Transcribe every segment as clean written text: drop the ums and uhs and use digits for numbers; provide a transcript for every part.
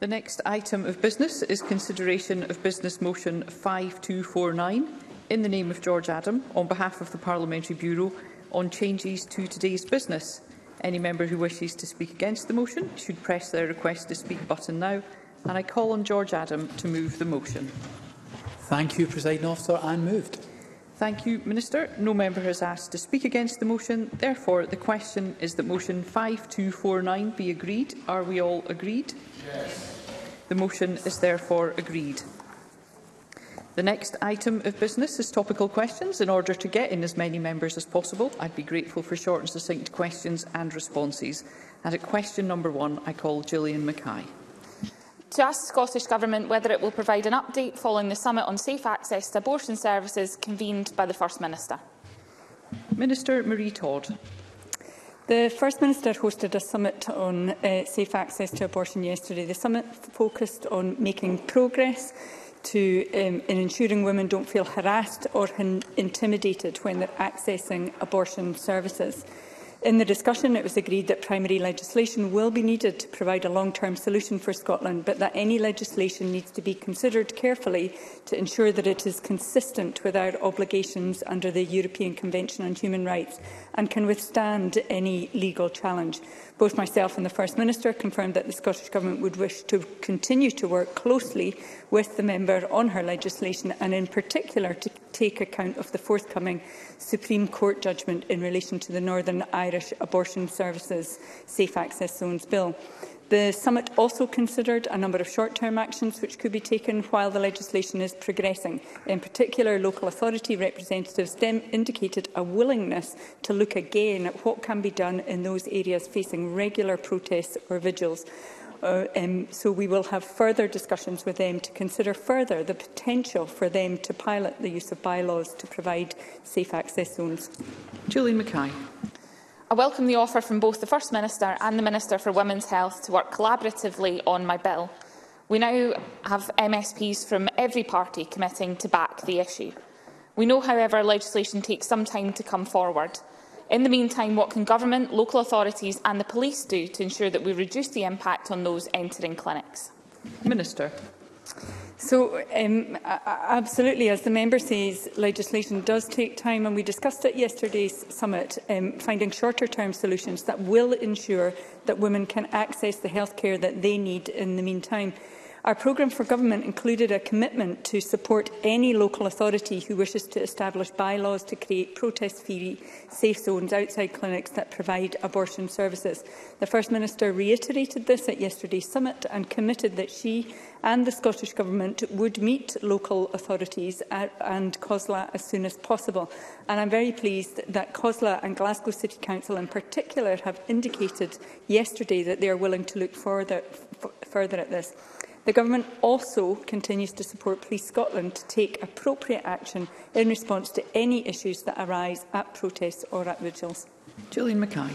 The next item of business is consideration of Business Motion 5249 in the name of George Adam on behalf of the Parliamentary Bureau on changes to today's business. Any member who wishes to speak against the motion should press their request to speak button now. And I call on George Adam to move the motion. Thank you, Presiding Officer, and moved. Thank you, Minister. No member has asked to speak against the motion. Therefore, the question is that motion 5249 be agreed. Are we all agreed? Yes. The motion is therefore agreed. The next item of business is topical questions. In order to get in as many members as possible, I'd be grateful for short and succinct questions and responses. And at question number one, I call Gillian Mackay. To ask the Scottish Government whether it will provide an update following the summit on safe access to abortion services convened by the First Minister. Minister Marie Todd. The First Minister hosted a summit on safe access to abortion yesterday. The summit focused on making progress in ensuring women don't feel harassed or intimidated when they're accessing abortion services. In the discussion, it was agreed that primary legislation will be needed to provide a long-term solution for Scotland, but that any legislation needs to be considered carefully to ensure that it is consistent with our obligations under the European Convention on Human Rights and can withstand any legal challenge. Both myself and the First Minister confirmed that the Scottish Government would wish to continue to work closely with the member on her legislation and, in particular, to take account of the forthcoming Supreme Court judgment in relation to the Northern Irish Abortion Services Safe Access Zones Bill. The summit also considered a number of short-term actions which could be taken while the legislation is progressing. In particular, local authority representatives indicated a willingness to look again at what can be done in those areas facing regular protests or vigils. So we will have further discussions with them to consider further the potential for them to pilot the use of bylaws to provide safe access zones. Julie McKay. I welcome the offer from both the First Minister and the Minister for Women's Health to work collaboratively on my bill. We now have MSPs from every party committing to back the issue. We know, however, legislation takes some time to come forward. In the meantime, what can government, local authorities and the police do to ensure that we reduce the impact on those entering clinics? Minister. So, absolutely, as the member says, legislation does take time, and we discussed at yesterday's summit, finding shorter-term solutions that will ensure that women can access the healthcare that they need in the meantime. Our programme for government included a commitment to support any local authority who wishes to establish bylaws to create protest-free safe zones outside clinics that provide abortion services. The First Minister reiterated this at yesterday's summit and committed that she and the Scottish Government would meet local authorities and COSLA as soon as possible. And I'm very pleased that COSLA and Glasgow City Council in particular have indicated yesterday that they are willing to look further at this. The Government also continues to support Police Scotland to take appropriate action in response to any issues that arise at protests or at vigils. Gillian Mackay.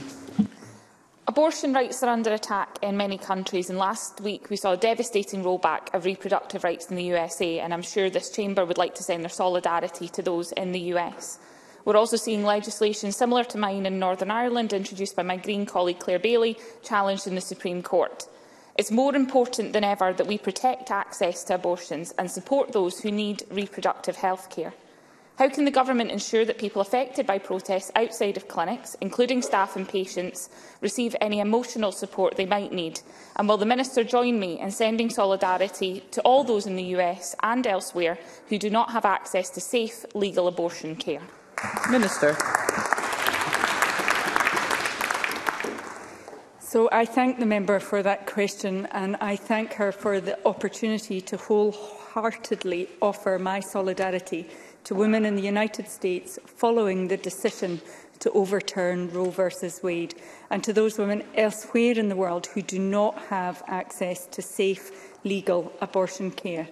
Abortion rights are under attack in many countries, and last week we saw a devastating rollback of reproductive rights in the USA, and I'm sure this chamber would like to send their solidarity to those in the US. We're also seeing legislation similar to mine in Northern Ireland, introduced by my Green colleague Claire Bailey, challenged in the Supreme Court. It's more important than ever that we protect access to abortions and support those who need reproductive health care. How can the Government ensure that people affected by protests outside of clinics, including staff and patients, receive any emotional support they might need? And will the Minister join me in sending solidarity to all those in the US and elsewhere who do not have access to safe, legal abortion care? Minister. So I thank the member for that question, and I thank her for the opportunity to wholeheartedly offer my solidarity to women in the United States following the decision to overturn Roe v. Wade, and to those women elsewhere in the world who do not have access to safe, legal abortion care.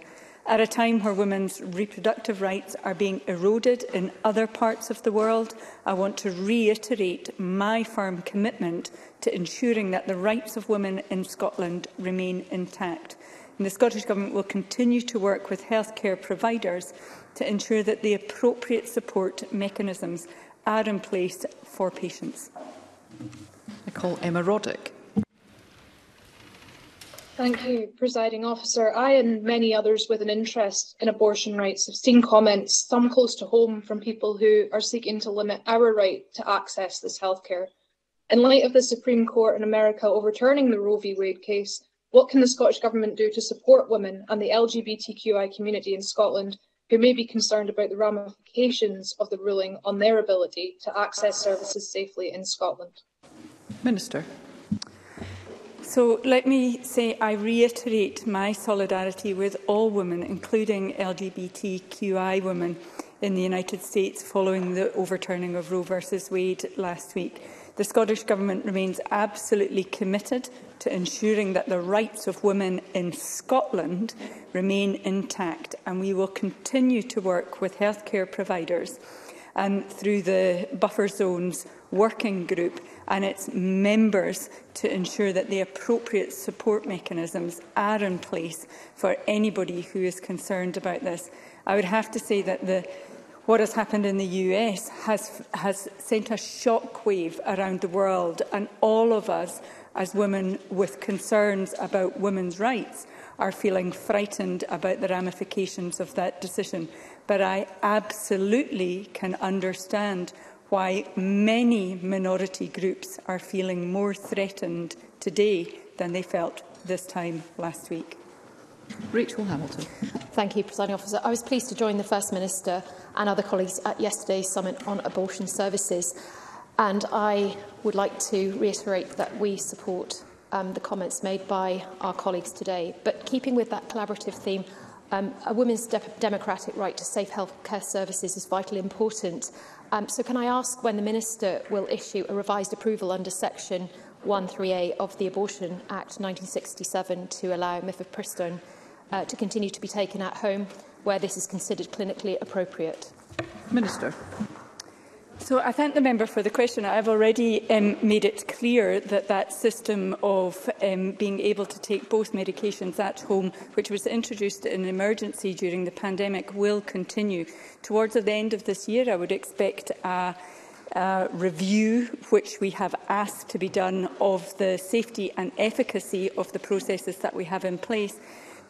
At a time where women's reproductive rights are being eroded in other parts of the world, I want to reiterate my firm commitment to ensuring that the rights of women in Scotland remain intact. And the Scottish Government will continue to work with healthcare providers to ensure that the appropriate support mechanisms are in place for patients. I call Emma Roddick. Thank you, Presiding Officer. I and many others with an interest in abortion rights have seen comments, some close to home, from people who are seeking to limit our right to access this healthcare. In light of the Supreme Court in America overturning the Roe v. Wade case, what can the Scottish Government do to support women and the LGBTQI community in Scotland who may be concerned about the ramifications of the ruling on their ability to access services safely in Scotland? Minister. So let me say I reiterate my solidarity with all women, including LGBTQI women in the United States following the overturning of Roe v. Wade last week. The Scottish Government remains absolutely committed to ensuring that the rights of women in Scotland remain intact, and we will continue to work with healthcare providers through the Buffer Zones Working Group and its members to ensure that the appropriate support mechanisms are in place for anybody who is concerned about this. I would have to say that what has happened in the US has sent a shockwave around the world, and all of us as women with concerns about women's rights are feeling frightened about the ramifications of that decision. But I absolutely can understand why many minority groups are feeling more threatened today than they felt this time last week. Rachel Hamilton. Thank you, Presiding Officer. I was pleased to join the First Minister and other colleagues at yesterday's summit on abortion services, and I would like to reiterate that we support the comments made by our colleagues today. But keeping with that collaborative theme, a woman's democratic right to safe healthcare services is vitally important. So can I ask when the Minister will issue a revised approval under Section 138A of the Abortion Act 1967 to allow mifepristone to continue to be taken at home where this is considered clinically appropriate? Minister. So I thank the member for the question. I have already made it clear that that system of being able to take both medications at home, which was introduced in emergency during the pandemic, will continue. Towards the end of this year, I would expect a review, which we have asked to be done, of the safety and efficacy of the processes that we have in place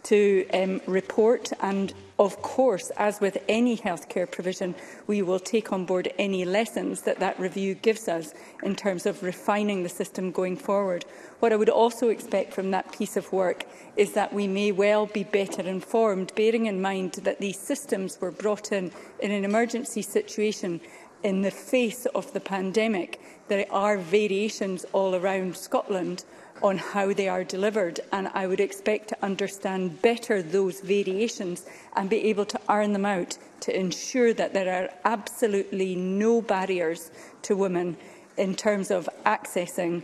to report. And of course, as with any healthcare provision, we will take on board any lessons that that review gives us in terms of refining the system going forward. What I would also expect from that piece of work is that we may well be better informed, bearing in mind that these systems were brought in an emergency situation in the face of the pandemic. There are variations all around Scotland on how they are delivered, and I would expect to understand better those variations and be able to iron them out to ensure that there are absolutely no barriers to women in terms of accessing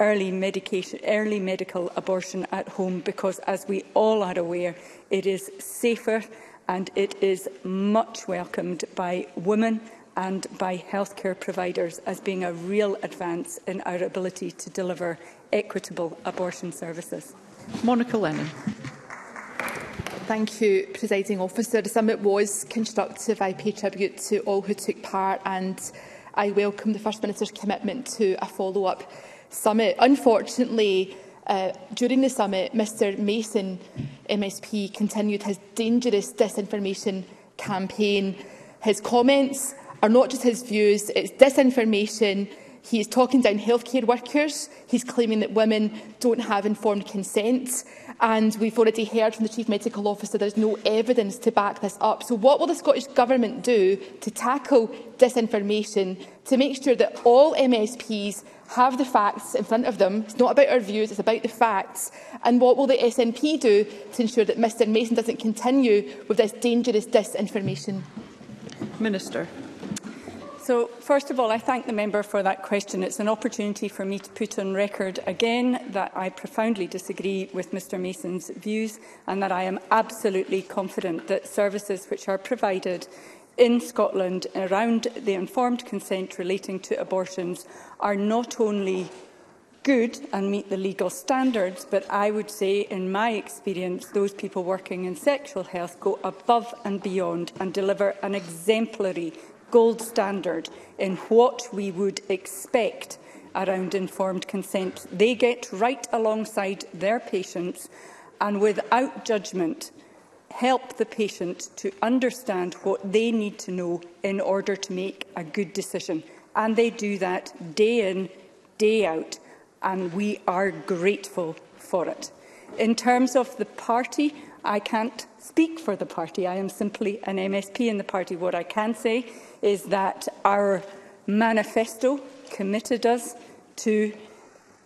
early medical abortion at home, because, as we all are aware, it is safer and it is much welcomed by women and by healthcare providers as being a real advance in our ability to deliver equitable abortion services. Monica Lennon. Thank you, Presiding Officer. The summit was constructive. I pay tribute to all who took part, and I welcome the First Minister's commitment to a follow-up summit. Unfortunately, during the summit, Mr Mason, MSP, continued his dangerous disinformation campaign. His comments are not just his views, it's disinformation. He is talking down healthcare workers. He's claiming that women don't have informed consent. And we've already heard from the Chief Medical Officer there's no evidence to back this up. So what will the Scottish Government do to tackle disinformation, to make sure that all MSPs have the facts in front of them? It's not about our views, it's about the facts. And what will the SNP do to ensure that Mr Mason doesn't continue with this dangerous disinformation? Minister. So, first of all, I thank the member for that question. It's an opportunity for me to put on record again that I profoundly disagree with Mr Mason's views, and that I am absolutely confident that services which are provided in Scotland around the informed consent relating to abortions are not only good and meet the legal standards, but I would say, in my experience, those people working in sexual health go above and beyond and deliver an exemplary gold standard in what we would expect around informed consent. They get right alongside their patients and, without judgment, help the patient to understand what they need to know in order to make a good decision. And they do that day in, day out, and we are grateful for it. In terms of the party, I can't speak for the party. I am simply an MSP in the party. What I can say is that our manifesto committed us to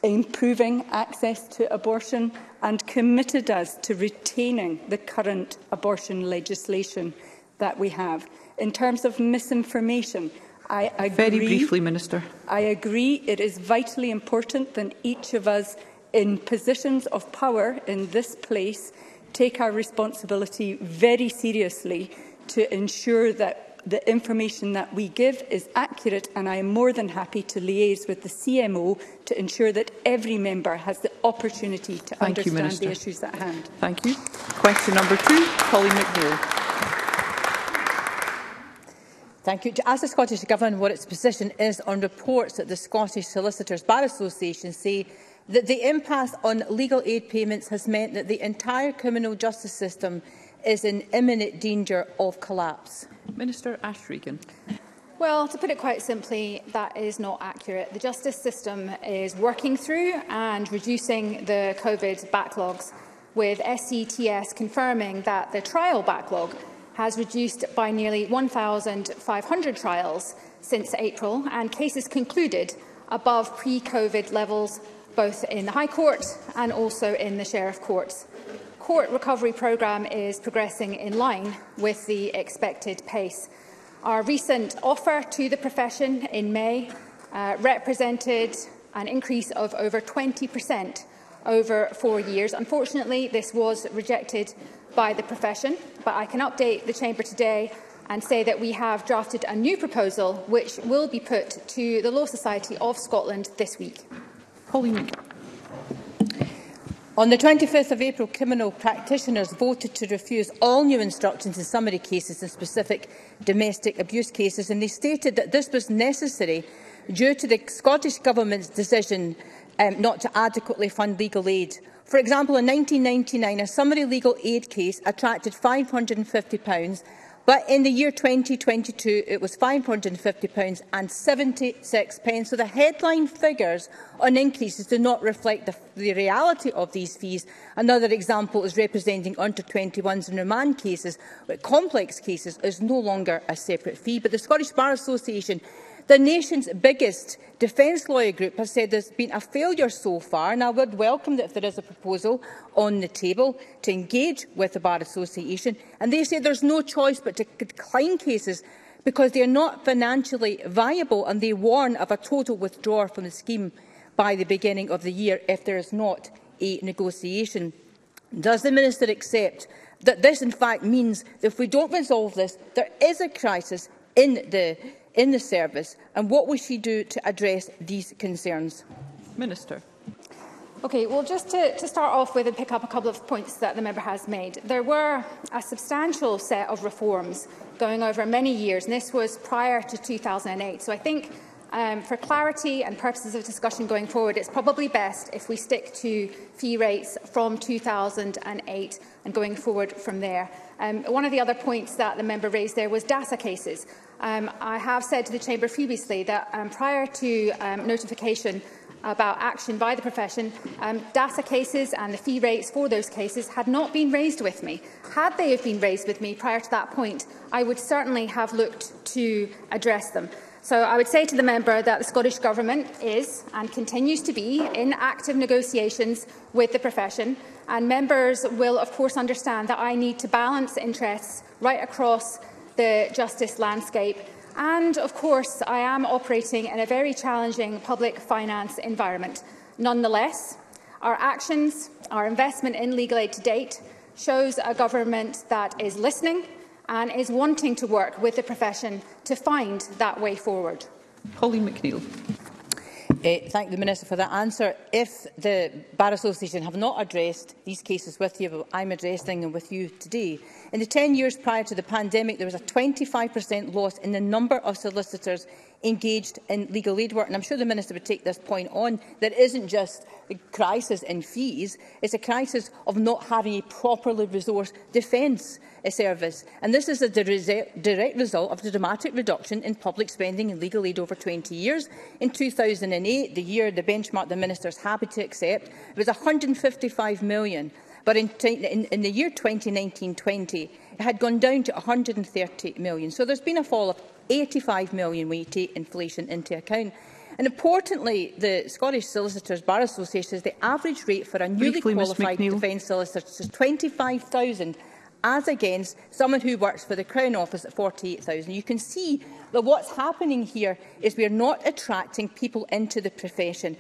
improving access to abortion and committed us to retaining the current abortion legislation that we have. In terms of misinformation, I agree, very briefly, Minister. I agree it is vitally important that each of us in positions of power in this place take our responsibility very seriously to ensure that the information that we give is accurate, and I am more than happy to liaise with the CMO to ensure that every member has the opportunity to understand the issues at hand. Thank you. Question number 2, Pauline McNeill. Thank you. To ask the Scottish Government what its position is on reports that the Scottish Solicitors Bar Association say that the impasse on legal aid payments has meant that the entire criminal justice system is in imminent danger of collapse. Minister Ash-Regan. Well, to put it quite simply, that is not accurate. The justice system is working through and reducing the COVID backlogs, with SCTS confirming that the trial backlog has reduced by nearly 1,500 trials since April, and cases concluded above pre-COVID levels, both in the High Court and also in the Sheriff Courts. Court recovery programme is progressing in line with the expected pace. Our recent offer to the profession in May represented an increase of over 20% over 4 years. Unfortunately, this was rejected by the profession, but I can update the Chamber today and say that we have drafted a new proposal which will be put to the Law Society of Scotland this week. Pauline. On the 25th of April, criminal practitioners voted to refuse all new instructions in summary cases and specific domestic abuse cases, and they stated that this was necessary due to the Scottish Government's decision not to adequately fund legal aid. For example, in 1999, a summary legal aid case attracted £550, but in the year 2022 it was £550.76. So the headline figures on increases do not reflect the reality of these fees. Another example is representing under 21s in remand cases, but complex cases is no longer a separate fee. But the Scottish Bar Association, the nation's biggest defence lawyer group, has said there's been a failure so far, and I would welcome that if there is a proposal on the table to engage with the Bar Association. And they say there's no choice but to decline cases because they are not financially viable, and they warn of a total withdrawal from the scheme by the beginning of the year if there is not a negotiation. Does the Minister accept that this in fact means that if we don't resolve this, there is a crisis in the service, and what will she do to address these concerns? Minister. Okay, well, just to start off with and pick up a couple of points that the member has made. There were a substantial set of reforms going over many years, and this was prior to 2008. So I think for clarity and purposes of discussion going forward, it's probably best if we stick to fee rates from 2008 and going forward from there. One of the other points that the member raised there was DASA cases. I have said to the Chamber previously that prior to notification about action by the profession, DASA cases and the fee rates for those cases had not been raised with me. Had they have been raised with me prior to that point, I would certainly have looked to address them. So I would say to the member that the Scottish Government is and continues to be in active negotiations with the profession, and members will of course understand that I need to balance interests right across the justice landscape, and of course I am operating in a very challenging public finance environment. Nonetheless, our actions, our investment in legal aid to date shows a government that is listening and is wanting to work with the profession to find that way forward. Pauline McNeill. Thank the Minister for that answer. If the Bar Association have not addressed these cases with you, I'm addressing them with you today. In the 10 years prior to the pandemic, there was a 25% loss in the number of solicitors engaged in legal aid work. And I'm sure the Minister would take this point on. There isn't just a crisis in fees, it's a crisis of not having a properly resourced defence service. And this is a direct result of the dramatic reduction in public spending in legal aid over 20 years. In 2008, the year, the benchmark the Minister is happy to accept, it was £155 million. But in the year 2019-20, it had gone down to £130 million. So there's been a fall of £85 million when you take inflation into account. And importantly, the Scottish Solicitors Bar Association says the average rate for a newly qualified defence solicitor is £25,000, as against someone who works for the Crown Office at £48,000. You can see that what's happening here is we're not attracting people into the profession.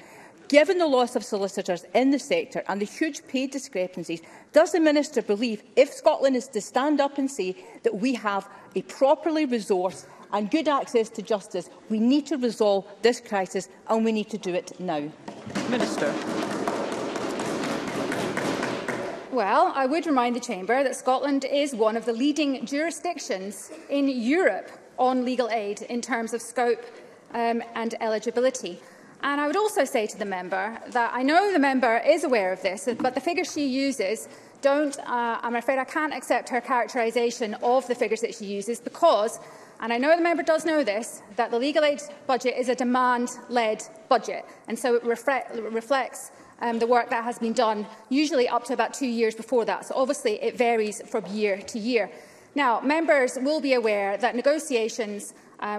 Given the loss of solicitors in the sector and the huge pay discrepancies, does the Minister believe, if Scotland is to stand up and say that we have a properly resourced and good access to justice, we need to resolve this crisis and we need to do it now? Minister. Well, I would remind the Chamber that Scotland is one of the leading jurisdictions in Europe on legal aid in terms of scope and eligibility. And I would also say to the member that I know the member is aware of this, but the figures she uses don't, I'm afraid I can't accept her characterisation of the figures that she uses because, and I know the member does know this, that the legal aid budget is a demand-led budget. And so it reflects the work that has been done, usually up to about 2 years before that. So obviously it varies from year to year. Now, members will be aware that negotiations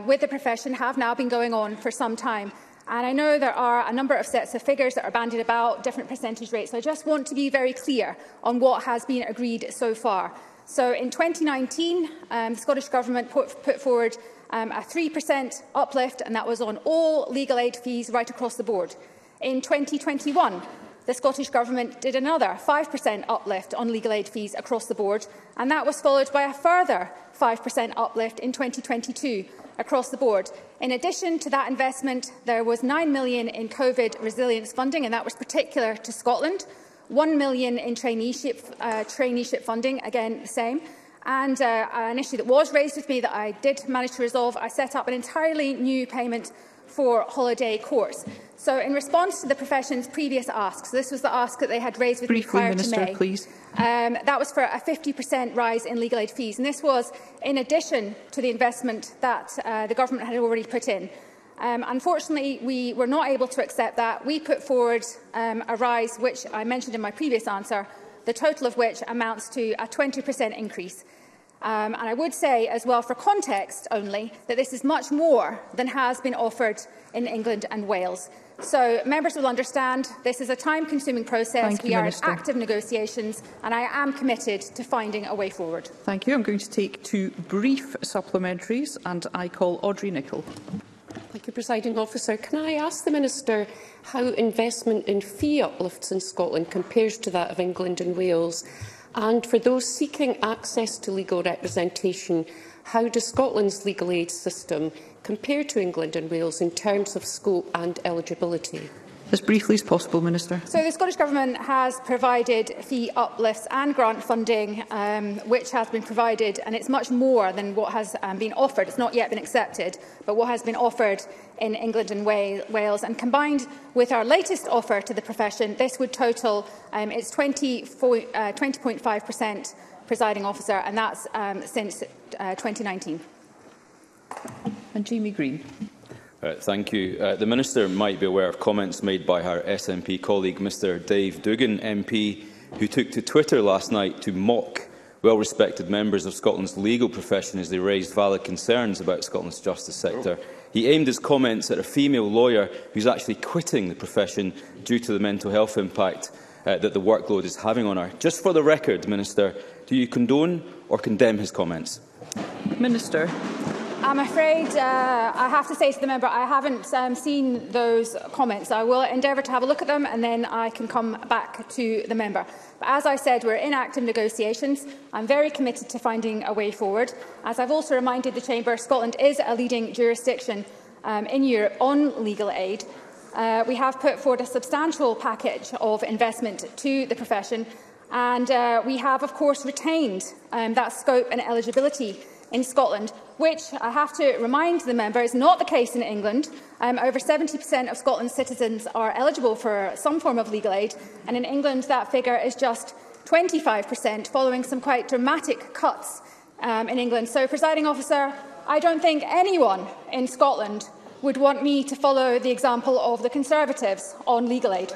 with the profession have now been going on for some time. And I know there are a number of sets of figures that are bandied about, different percentage rates. So I just want to be very clear on what has been agreed so far. So in 2019, the Scottish Government put forward a 3% uplift, and that was on all legal aid fees right across the board. In 2021, the Scottish Government did another 5% uplift on legal aid fees across the board, and that was followed by a further 5% uplift in 2022. Across the board. In addition to that investment, there was £9 million in COVID resilience funding, and that was particular to Scotland, £1 million in traineeship funding, again the same, and an issue that was raised with me that I did manage to resolve, I set up an entirely new payment for holiday courts. So in response to the profession's previous asks, this was the ask that they had raised with me prior to May. Please. That was for a 50% rise in legal aid fees, and this was in addition to the investment that the government had already put in. Unfortunately, we were not able to accept that. We put forward a rise, which I mentioned in my previous answer, the total of which amounts to a 20% increase. And I would say as well, for context only, that this is much more than has been offered in England and Wales. So members will understand this is a time-consuming process. Thank you, Minister. We are in active negotiations, and I am committed to finding a way forward. Thank you. I'm going to take two brief supplementaries, and I call Audrey Nicoll. Thank you, Presiding Officer. Can I ask the Minister how investment in fee uplifts in Scotland compares to that of England and Wales? And for those seeking access to legal representation, how does Scotland's legal aid system compare to England and Wales in terms of scope and eligibility? As briefly as possible, Minister. So the Scottish Government has provided fee uplifts and grant funding, which has been provided, and it's much more than what has been offered. It's not yet been accepted, but what has been offered in England and Wales. And combined with our latest offer to the profession, this would total its 20.5%, Presiding Officer, and that's since 2019. And Jamie Green. Thank you. The Minister might be aware of comments made by her SNP colleague, Mr Dave Duggan MP, who took to Twitter last night to mock well-respected members of Scotland's legal profession as they raised valid concerns about Scotland's justice sector. Oh. He aimed his comments at a female lawyer who's actually quitting the profession due to the mental health impact that the workload is having on her. Just for the record, Minister, do you condone or condemn his comments? Minister. I'm afraid I have to say to the member I haven't seen those comments. I will endeavour to have a look at them and then I can come back to the member. But as I said, we're in active negotiations. I'm very committed to finding a way forward. As I've also reminded the Chamber, Scotland is a leading jurisdiction in Europe on legal aid. We have put forward a substantial package of investment to the profession, and we have, of course, retained that scope and eligibility in Scotland, which, I have to remind the member, is not the case in England. Over 70% of Scotland's citizens are eligible for some form of legal aid, and in England that figure is just 25%, following some quite dramatic cuts in England. So, Presiding Officer, I don't think anyone in Scotland would want me to follow the example of the Conservatives on legal aid.